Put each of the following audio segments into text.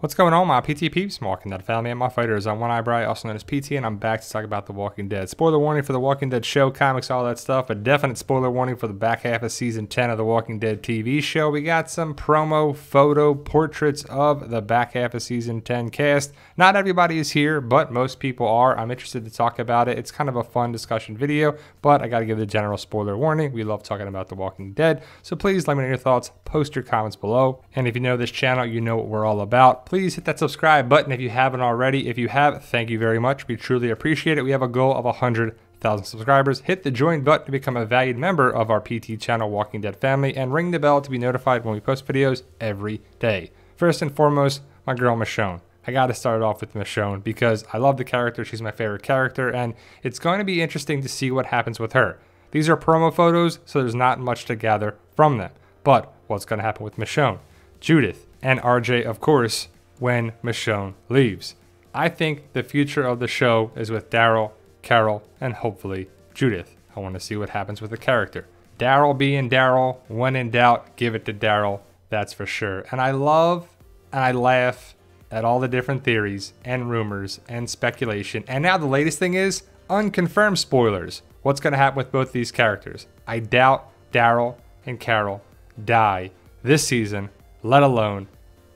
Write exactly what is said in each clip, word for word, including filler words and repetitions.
What's going on, my P T peeps? Mark and that family and my fighters. I'm One Eye Bright, also known as P T, and I'm back to talk about The Walking Dead. Spoiler warning for The Walking Dead show, comics, all that stuff. A definite spoiler warning for the back half of season ten of The Walking Dead T V show. We got some promo photo portraits of the back half of season ten cast. Not everybody is here, but most people are. I'm interested to talk about it. It's kind of a fun discussion video, but I gotta give the general spoiler warning. We love talking about The Walking Dead, so please let me know your thoughts. Post your comments below. And if you know this channel, you know what we're all about. Please hit that subscribe button if you haven't already. If you have, thank you very much. We truly appreciate it. We have a goal of one hundred thousand subscribers. Hit the join button to become a valued member of our P T channel, Walking Dead family, and ring the bell to be notified when we post videos every day. First and foremost, my girl Michonne. I gotta start off with Michonne because I love the character. She's my favorite character, and it's going to be interesting to see what happens with her. These are promo photos, so there's not much to gather from them. But what's going to happen with Michonne, Judith, and R J, of course, when Michonne leaves. I think the future of the show is with Daryl, Carol, and hopefully Judith. I want to see what happens with the character. Daryl being Daryl, when in doubt, give it to Daryl, that's for sure. And I love and I laugh at all the different theories and rumors and speculation. And now the latest thing is unconfirmed spoilers. What's going to happen with both these characters? I doubt Daryl and Carol die this season, let alone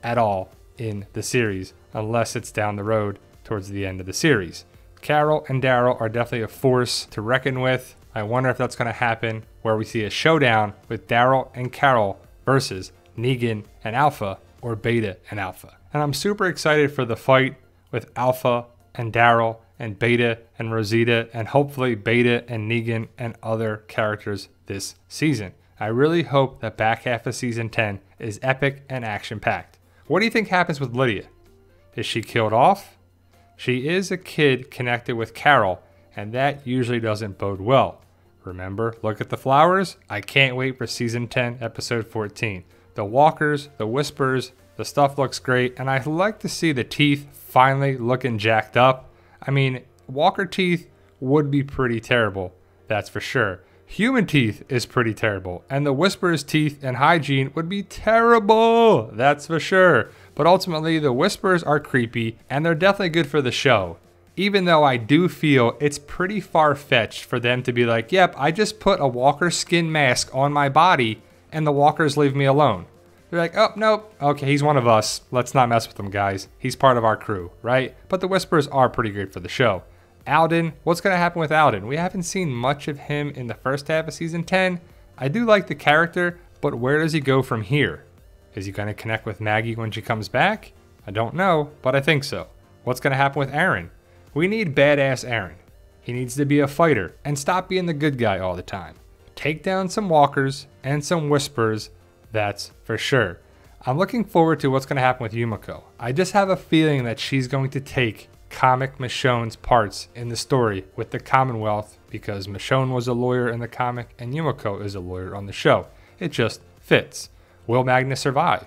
at all in the series, unless it's down the road towards the end of the series. Carol and Daryl are definitely a force to reckon with. I wonder if that's going to happen where we see a showdown with Daryl and Carol versus Negan and Alpha, or Beta and Alpha. And I'm super excited for the fight with Alpha and Daryl and Beta and Rosita, and hopefully Beta and Negan and other characters this season. I really hope that back half of season ten is epic and action-packed. What do you think happens with Lydia? Is she killed off? She is a kid connected with Carol, and that usually doesn't bode well. Remember, look at the flowers. I can't wait for season ten, episode fourteen. The walkers, the whisperers, the stuff looks great, and I like to see the teeth finally looking jacked up. I mean, walker teeth would be pretty terrible, that's for sure. Human teeth is pretty terrible, and the Whisperer's teeth and hygiene would be terrible, that's for sure. But ultimately, the Whisperers are creepy, and they're definitely good for the show. Even though I do feel it's pretty far-fetched for them to be like, yep, I just put a walker skin mask on my body, and the walkers leave me alone. They're like, oh, nope, okay, he's one of us. Let's not mess with him, guys. He's part of our crew, right? But the Whisperers are pretty great for the show. Alden, what's going to happen with Alden? We haven't seen much of him in the first half of season ten. I do like the character, but where does he go from here? Is he going to connect with Maggie when she comes back? I don't know, but I think so. What's going to happen with Aaron? We need badass Aaron. He needs to be a fighter and stop being the good guy all the time. Take down some walkers and some whisperers, that's for sure. I'm looking forward to what's going to happen with Yumiko. I just have a feeling that she's going to take comic Michonne's parts in the story with the Commonwealth, because Michonne was a lawyer in the comic and Yumiko is a lawyer on the show. It just fits. Will Magna survive?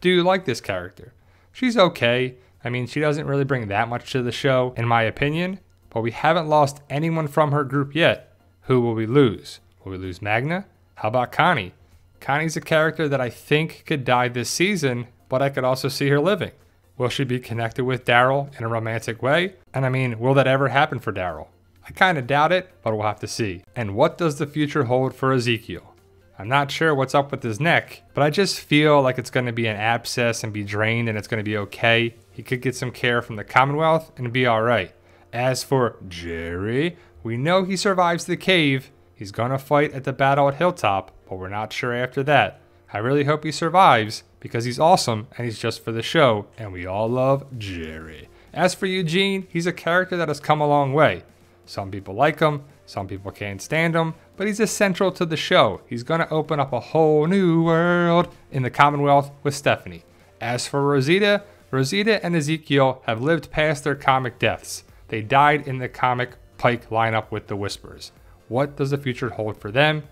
Do you like this character? She's okay. I mean, she doesn't really bring that much to the show, in my opinion, but we haven't lost anyone from her group yet. Who will we lose? Will we lose Magna? How about Connie? Connie's a character that I think could die this season, but I could also see her living. Will she be connected with Daryl in a romantic way? And I mean, will that ever happen for Daryl? I kind of doubt it, but we'll have to see. And what does the future hold for Ezekiel? I'm not sure what's up with his neck, but I just feel like it's going to be an abscess and be drained, and it's going to be okay. He could get some care from the Commonwealth and be all right. As for Jerry, we know he survives the cave. He's going to fight at the battle at Hilltop, but we're not sure after that. I really hope he survives, because he's awesome and he's just for the show, and we all love Jerry. As for Eugene, he's a character that has come a long way. Some people like him, some people can't stand him, but he's essential to the show. He's going to open up a whole new world in the Commonwealth with Stephanie. As for Rosita, Rosita and Ezekiel have lived past their comic deaths. They died in the comic Pike lineup with the Whisperers. What does the future hold for them?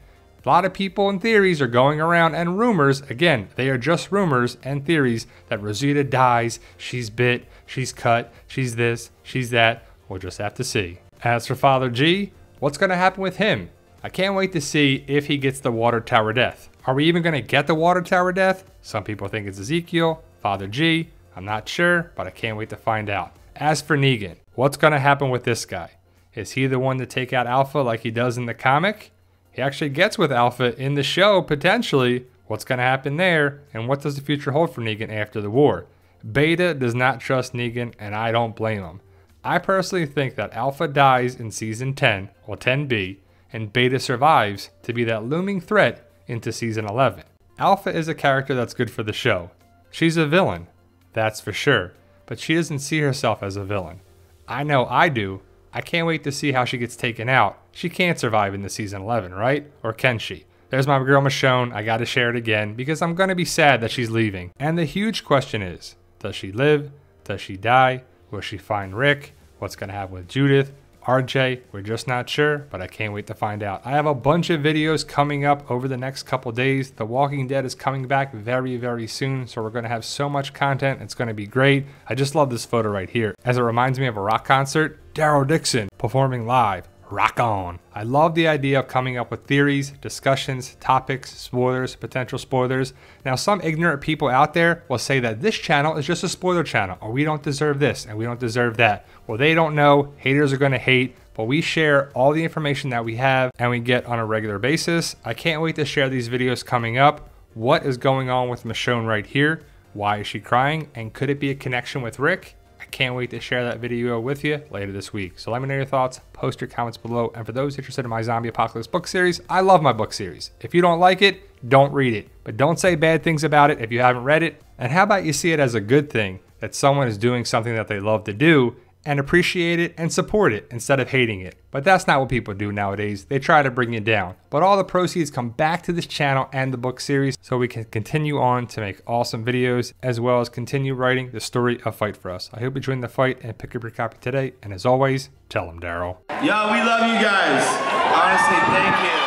A lot of people and theories are going around, and rumors, again, they are just rumors and theories that Rosita dies, she's bit, she's cut, she's this, she's that. We'll just have to see. As for Father G, what's going to happen with him? I can't wait to see if he gets the water tower death. Are we even going to get the water tower death? Some people think it's Ezekiel, Father G. I'm not sure, but I can't wait to find out. As for Negan, what's going to happen with this guy? Is he the one to take out Alpha like he does in the comic? He actually gets with Alpha in the show, potentially. What's going to happen there, and what does the future hold for Negan after the war? Beta does not trust Negan, and I don't blame him. I personally think that Alpha dies in Season ten, or ten B, and Beta survives to be that looming threat into Season eleven. Alpha is a character that's good for the show. She's a villain, that's for sure, but she doesn't see herself as a villain. I know I do. I can't wait to see how she gets taken out. She can't survive in the Season eleven, right? Or can she? There's my girl Michonne. I gotta share it again because I'm gonna be sad that she's leaving. And the huge question is, does she live? Does she die? Will she find Rick? What's gonna happen with Judith? R J? We're just not sure, but I can't wait to find out. I have a bunch of videos coming up over the next couple days. The Walking Dead is coming back very, very soon, so we're gonna have so much content. It's gonna be great. I just love this photo right here, as it reminds me of a rock concert. Daryl Dixon performing live. Rock on. I love the idea of coming up with theories, discussions, topics, spoilers, potential spoilers. Now, some ignorant people out there will say that this channel is just a spoiler channel, or we don't deserve this and we don't deserve that. Well, they don't know. Haters are going to hate, but we share all the information that we have and we get on a regular basis. I can't wait to share these videos coming up. What is going on with Michonne right here? Why is she crying? And could it be a connection with Rick? I can't wait to share that video with you later this week. So let me know your thoughts, post your comments below. And for those interested in my Zombie Apocalypse book series, I love my book series. If you don't like it, don't read it. But don't say bad things about it if you haven't read it. And how about you see it as a good thing that someone is doing something that they love to do, and appreciate it and support it instead of hating it. But that's not what people do nowadays. They try to bring you down. But all the proceeds come back to this channel and the book series so we can continue on to make awesome videos as well as continue writing the story of Fight For Us. I hope you join the fight and pick up your copy today. And as always, tell them, Daryl. Yo, we love you guys. Honestly, thank you.